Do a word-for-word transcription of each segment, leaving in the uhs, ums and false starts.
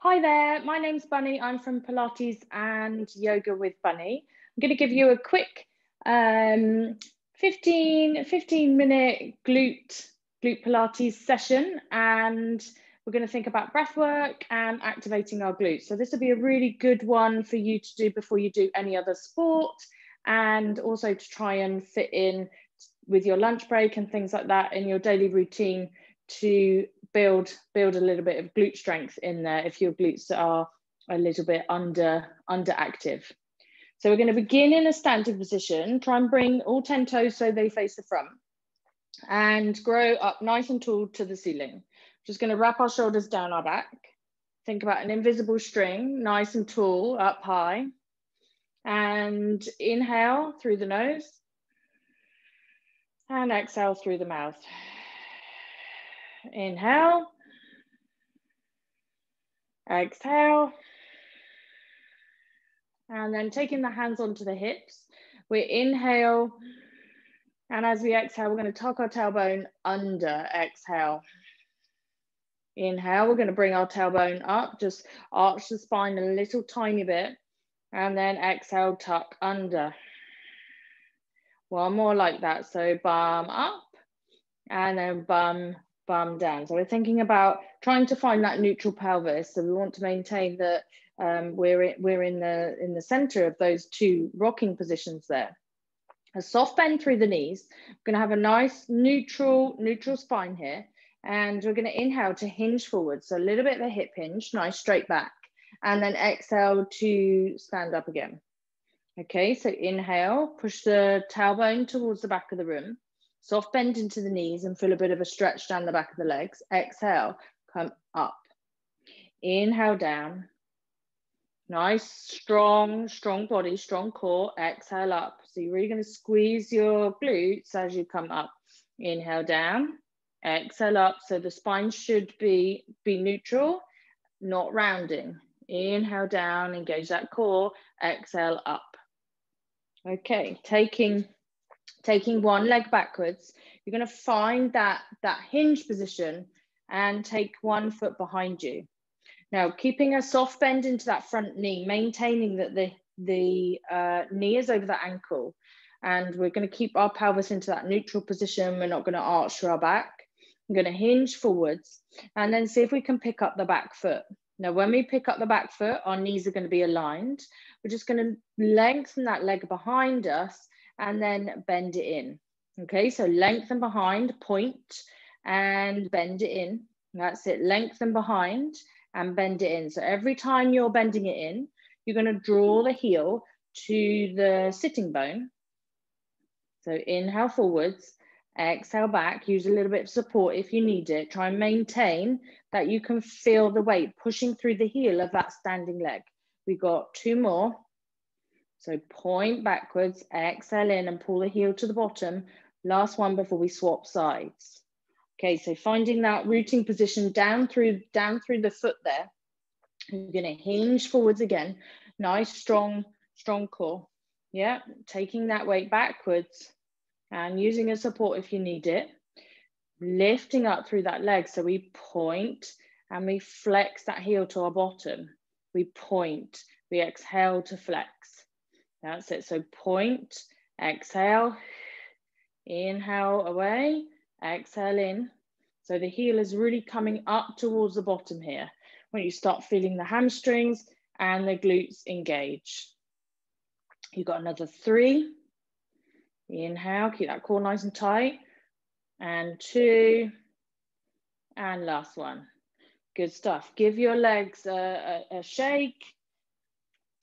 Hi there, my name's Bunny. I'm from Pilates and Yoga with Bunny. I'm going to give you a quick um, fifteen, fifteen minute glute, glute Pilates session, and we're going to think about breath work and activating our glutes. So this will be a really good one for you to do before you do any other sport, and also to try and fit in with your lunch break and things like that in your daily routine to build build a little bit of glute strength in there if your glutes are a little bit under underactive. So we're going to begin in a standing position. Try and bring all ten toes so they face the front, and grow up nice and tall to the ceiling. Just going to wrap our shoulders down our back. Think about an invisible string, nice and tall, up high. And inhale through the nose, and exhale through the mouth. Inhale, exhale, and then taking the hands onto the hips, we inhale, and as we exhale, we're going to tuck our tailbone under. Exhale, inhale, we're going to bring our tailbone up, just arch the spine a little tiny bit, and then exhale, tuck under. One more like that. So bum up, and then bum bum down. So we're thinking about trying to find that neutral pelvis. So we want to maintain that um, we're in, we're in the in the center of those two rocking positions there. A soft bend through the knees. We're going to have a nice neutral neutral spine here, and we're going to inhale to hinge forward. So a little bit of a hip hinge, nice straight back, and then exhale to stand up again. Okay, so inhale, push the tailbone towards the back of the room. Soft bend into the knees and feel a bit of a stretch down the back of the legs. Exhale, come up. Inhale down. Nice, strong, strong body, strong core. Exhale up. So you're really going to squeeze your glutes as you come up. Inhale down. Exhale up. So the spine should be, be neutral, not rounding. Inhale down, engage that core. Exhale up. Okay, taking... Taking one leg backwards, you're going to find that, that hinge position and take one foot behind you. Now, keeping a soft bend into that front knee, maintaining that the, the uh, knee is over the ankle. And we're going to keep our pelvis into that neutral position. We're not going to arch through our back. I'm going to hinge forwards and then see if we can pick up the back foot. Now, when we pick up the back foot, our knees are going to be aligned. We're just going to lengthen that leg behind us and then bend it in. Okay, so lengthen behind, point, and bend it in. That's it, lengthen behind and bend it in. So every time you're bending it in, you're going to draw the heel to the sitting bone. So inhale forwards, exhale back, use a little bit of support if you need it. Try and maintain that you can feel the weight pushing through the heel of that standing leg. We've got two more. So point backwards, exhale in and pull the heel to the bottom. Last one before we swap sides. Okay, so finding that rooting position down through, down through the foot there. You're gonna hinge forwards again. Nice, strong, strong core. Yeah, taking that weight backwards and using a support if you need it. Lifting up through that leg. So we point and we flex that heel to our bottom. We point, we exhale to flex. That's it, so point, exhale, inhale away, exhale in. So the heel is really coming up towards the bottom here. When you start feeling the hamstrings and the glutes engage. You've got another three. Inhale, keep that core nice and tight. And two, and last one. Good stuff. Give your legs a, a, a shake.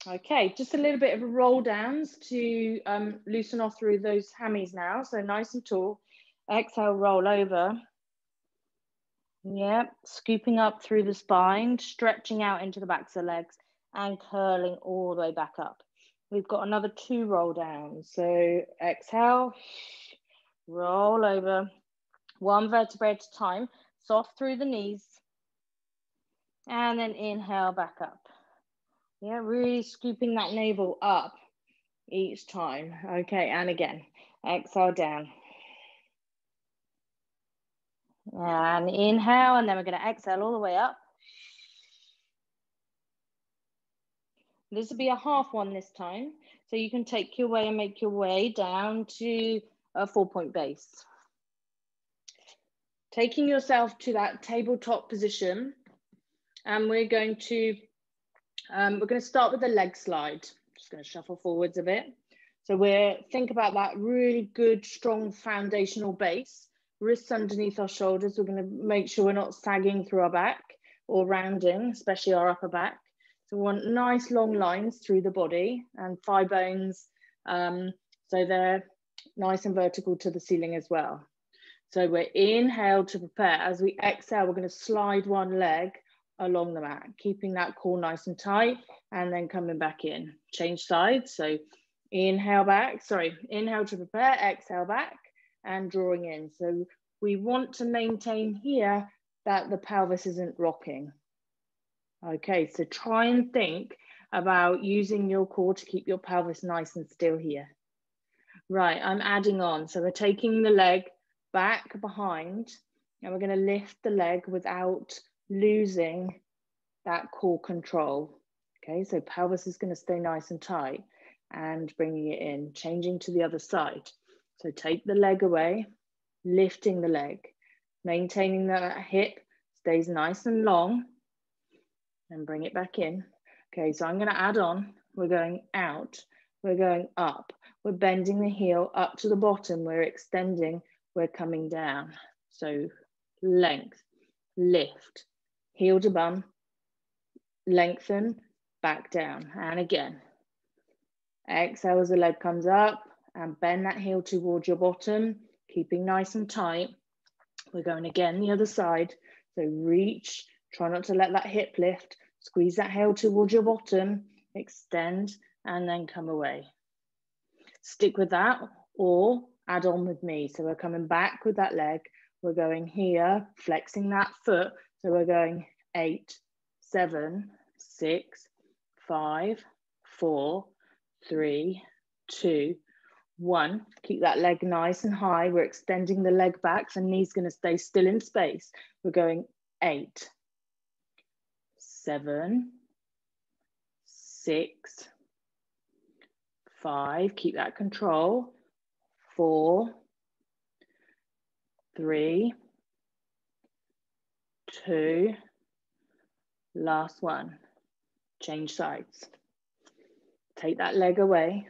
Okay, just a little bit of a roll downs to um, loosen off through those hammies now. So nice and tall. Exhale, roll over. Yep, scooping up through the spine, stretching out into the backs of the legs and curling all the way back up. We've got another two roll downs. So exhale, roll over. One vertebra at a time, soft through the knees. And then inhale back up. Yeah, really scooping that navel up each time. Okay, and again, exhale down. And inhale, and then we're going to exhale all the way up. This will be a half one this time. So you can take your way and make your way down to a four point base. Taking yourself to that tabletop position, and we're going to, um, we're going to start with the leg slide. Just going to shuffle forwards a bit. So we're, think about that really good, strong foundational base, wrists underneath our shoulders. We're going to make sure we're not sagging through our back or rounding, especially our upper back. So we want nice long lines through the body and thigh bones. Um, so they're nice and vertical to the ceiling as well. So we're inhale to prepare. As we exhale, we're going to slide one leg along the mat, keeping that core nice and tight, and then coming back in. Change sides. So inhale back, sorry, inhale to prepare, exhale back, and drawing in. So we want to maintain here that the pelvis isn't rocking. Okay, so try and think about using your core to keep your pelvis nice and still here. Right, I'm adding on. So we're taking the leg back behind, and we're going to lift the leg without losing that core control. Okay, so pelvis is going to stay nice and tight, and bringing it in, changing to the other side. So take the leg away, lifting the leg, maintaining that hip stays nice and long, and bring it back in. Okay, so I'm going to add on. We're going out, we're going up, we're bending the heel up to the bottom, we're extending, we're coming down. So length, lift, heel to bum, lengthen, back down, and again. Exhale as the leg comes up, and bend that heel towards your bottom, keeping nice and tight. We're going again the other side. So reach, try not to let that hip lift, squeeze that heel towards your bottom, extend, and then come away. Stick with that, or add on with me. So we're coming back with that leg. We're going here, flexing that foot. So we're going eight, seven, six, five, four, three, two, one. Keep that leg nice and high. We're extending the leg back, so knee's going to stay still in space. We're going eight, seven, six, five. Keep that control. Four, three, two, last one. Change sides. Take that leg away,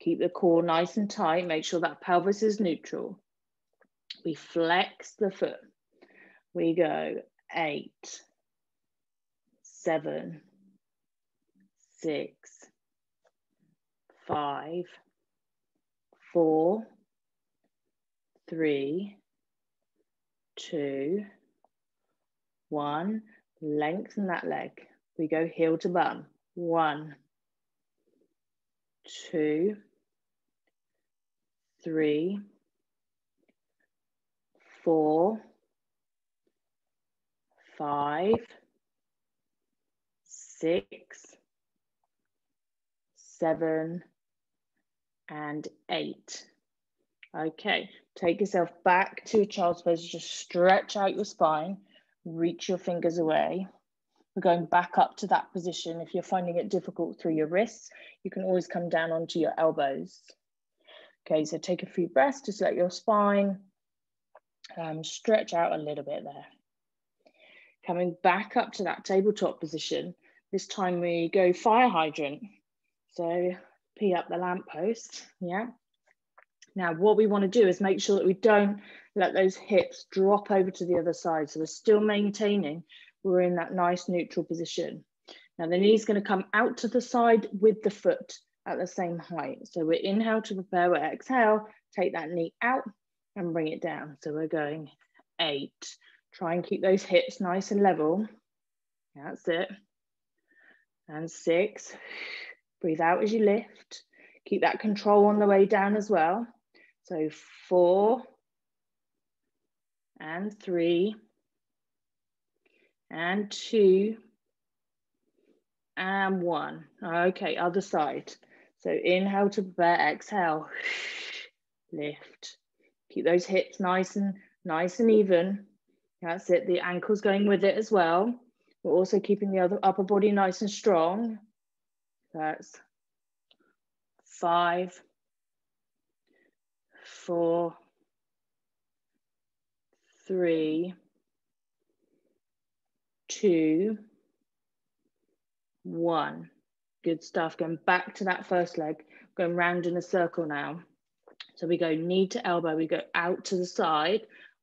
keep the core nice and tight, make sure that pelvis is neutral. We flex the foot. We go eight, seven, six, five, four, three, two, one. Lengthen that leg. We go heel to bum. One, two, three, four, five, six, seven, and eight. Okay, take yourself back to a child's pose. Just stretch out your spine, reach your fingers away. We're going back up to that position. If you're finding it difficult through your wrists, you can always come down onto your elbows. Okay, so take a few breaths, just let your spine um, stretch out a little bit there. Coming back up to that tabletop position, this time we go fire hydrant. So pee up the lamppost, yeah. Now what we want to do is make sure that we don't let those hips drop over to the other side. So we're still maintaining we're in that nice neutral position. Now the knee's going to come out to the side with the foot at the same height. So we're inhale to prepare, we're exhale, take that knee out and bring it down. So we're going eight. Try and keep those hips nice and level. That's it. And six. Breathe out as you lift. Keep that control on the way down as well. So four and three. And two, and one. Okay, other side. So inhale to prepare, exhale, lift. Keep those hips nice and nice and even. That's it, the ankles going with it as well. We're also keeping the other upper body nice and strong. That's five, four, three, two, one. Good stuff. Going back to that first leg, going round in a circle now. So we go knee to elbow, we go out to the side,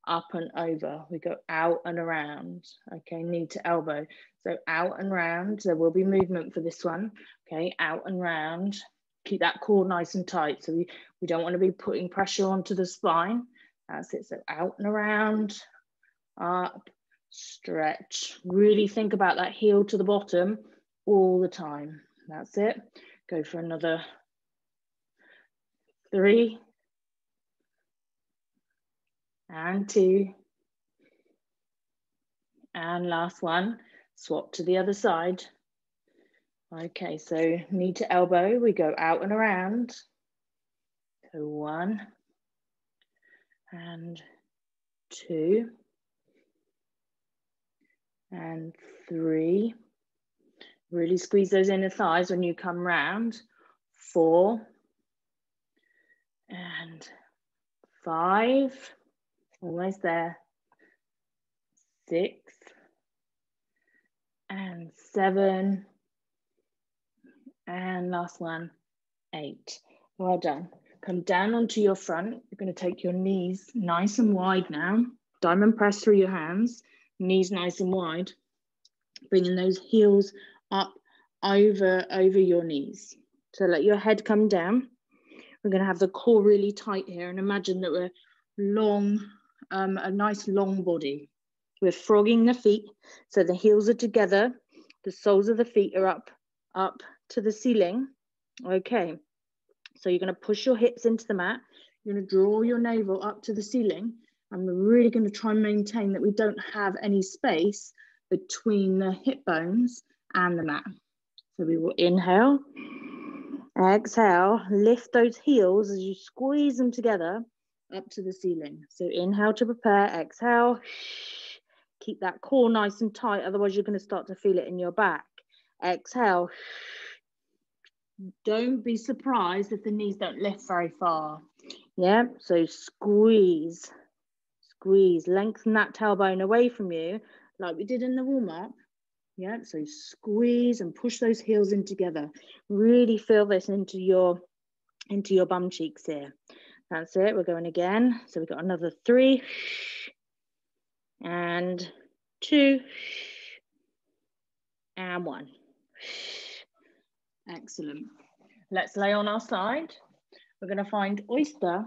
up and over, we go out and around. Okay, knee to elbow. So out and round, there will be movement for this one. Okay, out and round. Keep that core nice and tight. So we, we don't want to be putting pressure onto the spine. That's it, so out and around, up, stretch. Really think about that heel to the bottom all the time. That's it. Go for another three and two. And last one, swap to the other side. Okay, so knee to elbow, we go out and around. So one and two and three. Really squeeze those inner thighs when you come round. Four and five, almost there. Six and seven. And last one, eight. Well done. Come down onto your front. You're going to take your knees nice and wide now. Diamond press through your hands, knees nice and wide. Bringing those heels up over, over your knees. So let your head come down. We're going to have the core really tight here, and imagine that we're long, um, a nice long body. We're frogging the feet. So the heels are together. The soles of the feet are up, up to the ceiling. Okay. So you're going to push your hips into the mat. You're going to draw your navel up to the ceiling. And we're really going to try and maintain that we don't have any space between the hip bones and the mat. So we will inhale, exhale, lift those heels as you squeeze them together up to the ceiling. So inhale to prepare, exhale, keep that core nice and tight, otherwise you're going to start to feel it in your back. Exhale, don't be surprised if the knees don't lift very far. Yeah, so squeeze, squeeze, lengthen that tailbone away from you, like we did in the warm-up. Yeah, so squeeze and push those heels in together. Really feel this into your, into your bum cheeks here. That's it, we're going again. So we've got another three, and two, and one. Excellent. Let's lay on our side. We're gonna find oyster.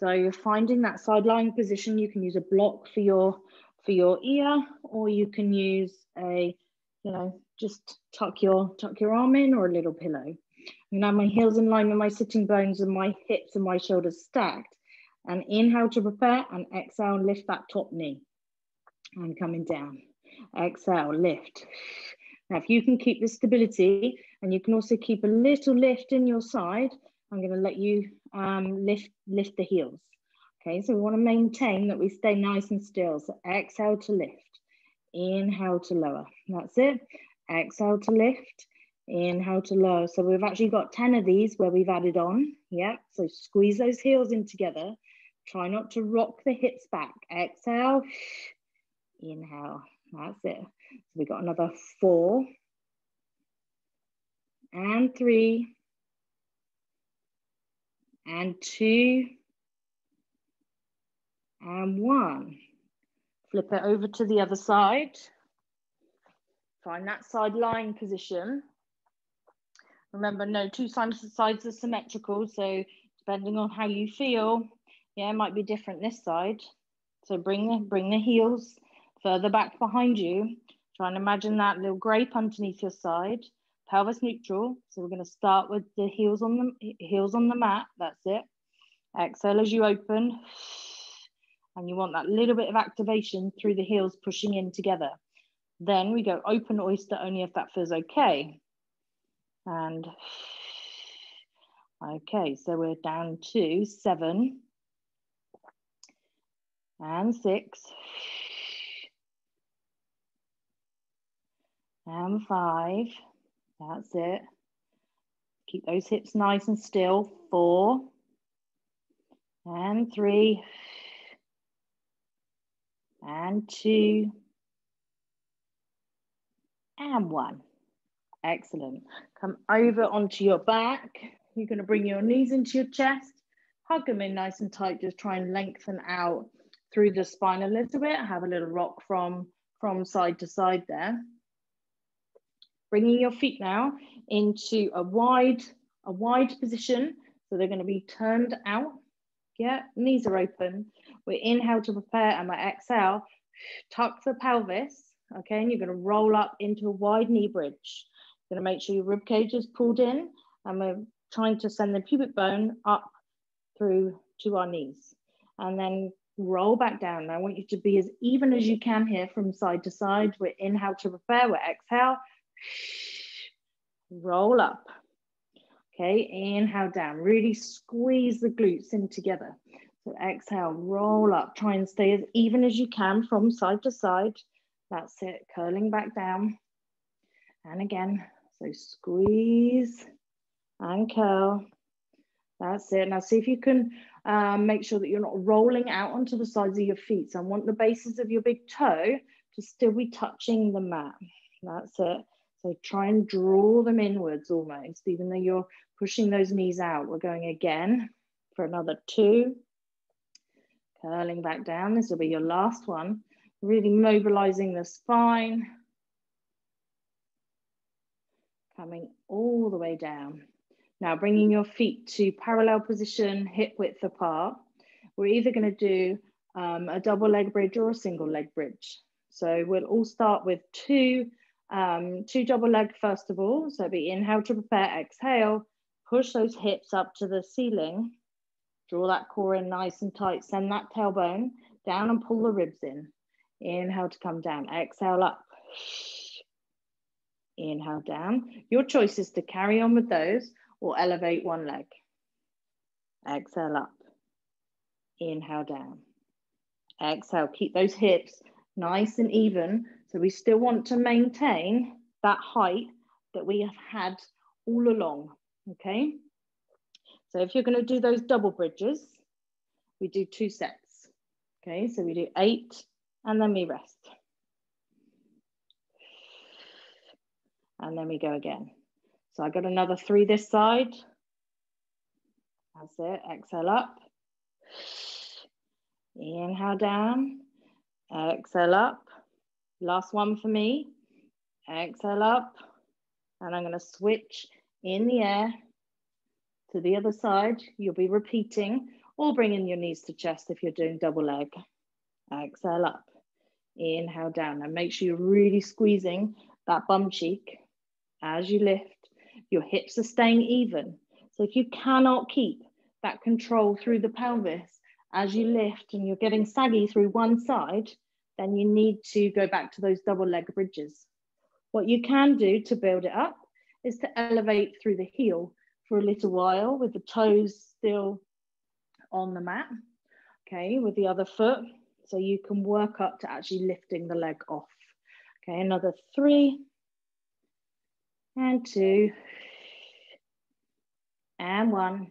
So you're finding that side lying position. You can use a block for your, for your ear, or you can use a, you know, just tuck your, tuck your arm in, or a little pillow. I'm gonna have my heels in line with my sitting bones and my hips and my shoulders stacked. And inhale to prepare, and exhale, lift that top knee. And coming down, exhale, lift. Now, if you can keep the stability, and you can also keep a little lift in your side, I'm gonna let you um, lift, lift the heels. Okay, so we want to maintain that we stay nice and still. So exhale to lift, inhale to lower. That's it. Exhale to lift, inhale to lower. So we've actually got ten of these where we've added on. Yeah, so squeeze those heels in together. Try not to rock the hips back. Exhale, inhale. That's it. So we've got another four and three and two. And one, flip it over to the other side. Find that side lying position. Remember, no two sides are symmetrical, so depending on how you feel, yeah, it might be different this side. So bring the, bring the heels further back behind you. Try and imagine that little grape underneath your side, pelvis neutral. So we're going to start with the heels on the, heels on the mat, that's it. Exhale as you open. And you want that little bit of activation through the heels pushing in together. Then we go open oyster only if that feels okay. And okay, so we're down to seven and six and five. That's it. Keep those hips nice and still. Four and three and two and one. Excellent. Come over onto your back. You're going to bring your knees into your chest. Hug them in nice and tight. Just try and lengthen out through the spine a little bit. Have a little rock from, from side to side there. Bringing your feet now into a wide, a wide position. So they're going to be turned out. Yeah, knees are open. We inhale to prepare, and we exhale, tuck the pelvis. Okay, and you're going to roll up into a wide knee bridge. You're going to make sure your rib cage is pulled in, and we're trying to send the pubic bone up through to our knees. And then roll back down. I want you to be as even as you can here from side to side. We inhale to prepare, we exhale. Roll up. Okay, inhale down, really squeeze the glutes in together. So exhale, roll up, try and stay as even as you can from side to side. That's it, curling back down. And again, so squeeze and curl. That's it. Now see if you can um, make sure that you're not rolling out onto the sides of your feet. So I want the bases of your big toe to still be touching the mat. That's it. So try and draw them inwards almost, even though you're pushing those knees out. We're going again for another two. Curling back down. This will be your last one. Really mobilizing the spine. Coming all the way down. Now bringing your feet to parallel position, hip width apart. We're either going to do um, a double leg bridge or a single leg bridge. So we'll all start with two Um, two double leg first of all, so be inhale to prepare, exhale, push those hips up to the ceiling, draw that core in nice and tight, send that tailbone down and pull the ribs in. Inhale to come down, exhale up, inhale down. Your choice is to carry on with those or elevate one leg. Exhale up, inhale down, exhale, keep those hips nice and even. So we still want to maintain that height that we have had all along, okay? So if you're gonna do those double bridges, we do two sets, okay? So we do eight and then we rest. And then we go again. So I got another three this side. That's it, exhale up. Inhale down, exhale up. Last one for me, exhale up, and I'm gonna switch in the air to the other side. You'll be repeating or bringing your knees to chest if you're doing double leg. Exhale up, inhale down, and make sure you're really squeezing that bum cheek as you lift. Your hips are staying even. So if you cannot keep that control through the pelvis as you lift and you're getting saggy through one side, then you need to go back to those double leg bridges. What you can do to build it up is to elevate through the heel for a little while with the toes still on the mat, okay, with the other foot. So you can work up to actually lifting the leg off. Okay, another three and two and one.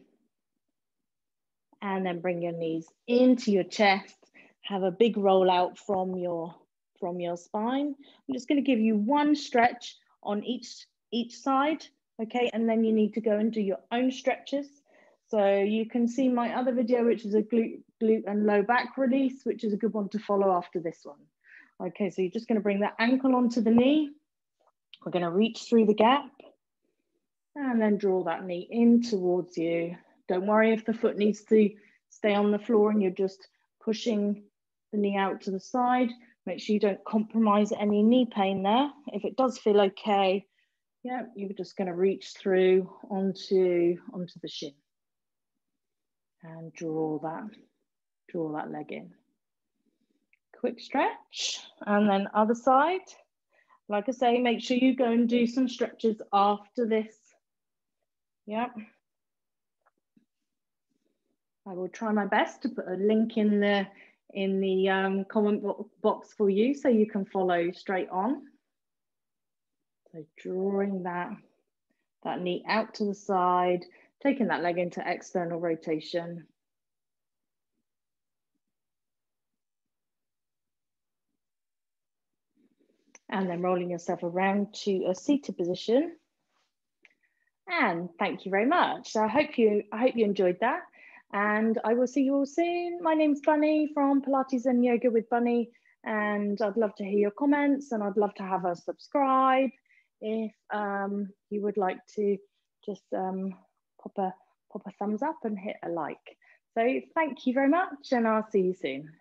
And then bring your knees into your chest. Have a big roll out from your, from your spine. I'm just going to give you one stretch on each, each side, okay? And then you need to go and do your own stretches. So you can see my other video, which is a glute, glute and low back release, which is a good one to follow after this one. Okay, so you're just going to bring that ankle onto the knee. We're going to reach through the gap and then draw that knee in towards you. Don't worry if the foot needs to stay on the floor and you're just pushing the knee out to the side. Make sure you don't compromise any knee pain there. If it does feel okay, yeah, you're just going to reach through onto, onto the shin and draw that, draw that leg in. Quick stretch, and then other side. Like I say, make sure you go and do some stretches after this. Yep. Yeah. I will try my best to put a link in the in the um, comment bo box for you so you can follow straight on. So drawing that that knee out to the side, taking that leg into external rotation. And then rolling yourself around to a seated position. And thank you very much. So I hope you, I hope you enjoyed that. And I will see you all soon. My name's Bunny from Pilates and Yoga with Bunny. And I'd love to hear your comments, and I'd love to have a subscribe if um, you would like to just um, pop a, pop a thumbs up and hit a like. So thank you very much, and I'll see you soon.